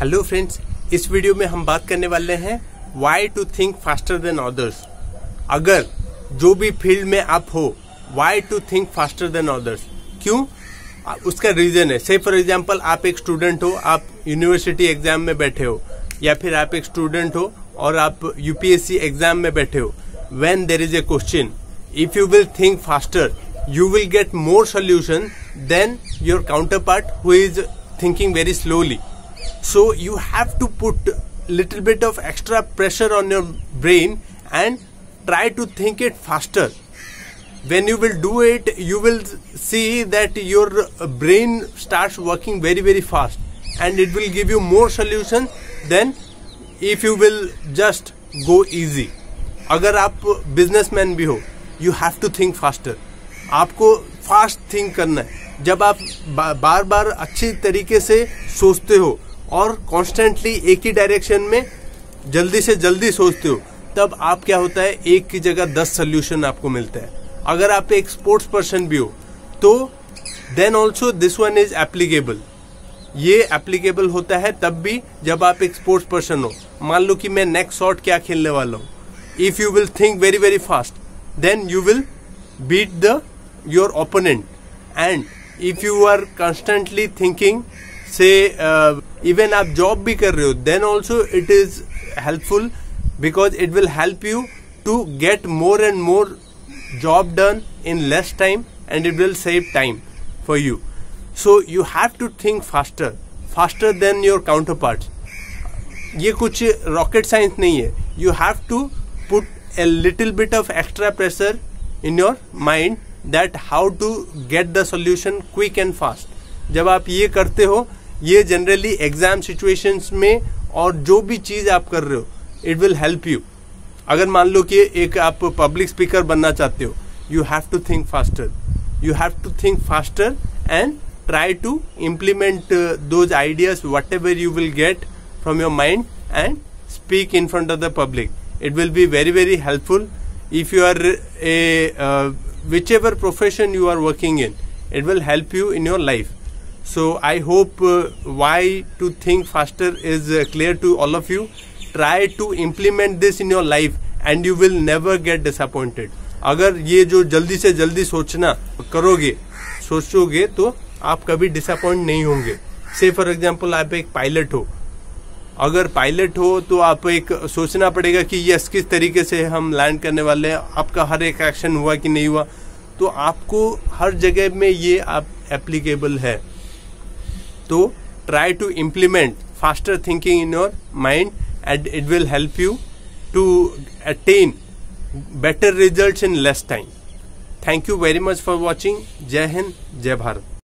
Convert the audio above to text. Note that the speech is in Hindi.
हेलो फ्रेंड्स, इस वीडियो में हम बात करने वाले हैं why to think faster than others. अगर जो भी फील्ड में आप हो, why to think faster than others, क्यों? उसका रीजन है। से फॉर एग्जांपल आप एक स्टूडेंट हो, आप यूनिवर्सिटी एग्जाम में बैठे हो, या फिर आप एक स्टूडेंट हो और आप यूपीएससी एग्जाम में बैठे हो। When there is a question, if you will think faster you will get more solution than your counter part who is thinking very slowly. So you have to put little bit of extra pressure on your brain and try to think it faster. When you will do it, you will see that your brain starts working very very fast and it will give you more solution than if you will just go easy. अगर आप businessman भी हो, you have to think faster. आपको fast think करना है। जब आप बार बार अच्छी तरीके से सोचते हो और कॉन्स्टेंटली एक ही डायरेक्शन में जल्दी से जल्दी सोचते हो, तब आप क्या होता है, एक की जगह 10 सोल्यूशन आपको मिलता है। अगर आप एक स्पोर्ट्स पर्सन भी हो तो then also this one is applicable. ये एप्लीकेबल होता है तब भी जब आप एक स्पोर्ट्स पर्सन हो। मान लो कि मैं नेक्स्ट शॉट क्या खेलने वाला हूँ, if you will think very very fast then you will beat the your opponent. And if you are constantly thinking, से इवन आप जॉब भी कर रहे हो, then also it is helpful because it will help you to get more and more job done in less time and it will save time for you. So you have to think faster, faster than your counter parts. ये कुछ रॉकेट साइंस नहीं है। You have to put a little bit of extra pressure in your mind that how to get the solution quick and fast. जब आप ये करते हो, ये जनरली एग्जाम सिचुएशंस में और जो भी चीज़ आप कर रहे हो, इट विल हेल्प यू। अगर मान लो कि एक आप पब्लिक स्पीकर बनना चाहते हो, you have to think faster, you have to think faster and try to implement those ideas whatever you will get from your mind and speak in front of the public. It will be very very helpful if you are a whichever profession you are working in, it will help you in your life. So I hope why to think faster is clear to all of you. Try to implement this in your life and you will never get disappointed. अगर ये जो जल्दी से जल्दी सोचना करोगे, सोचोगे, तो आप कभी disappoint नहीं होंगे। Say for example आप एक पायलट हो, अगर पायलट हो तो आप एक सोचना पड़ेगा कि यस किस तरीके से हम लैंड करने वाले हैं, आपका हर एक एक्शन हुआ कि नहीं हुआ। तो आपको हर जगह में ये आप एप्लीकेबल है। तो try to implement faster thinking in your mind and it will help you to attain better results in less time. Thank you very much for watching. जय हिंद, जय भारत।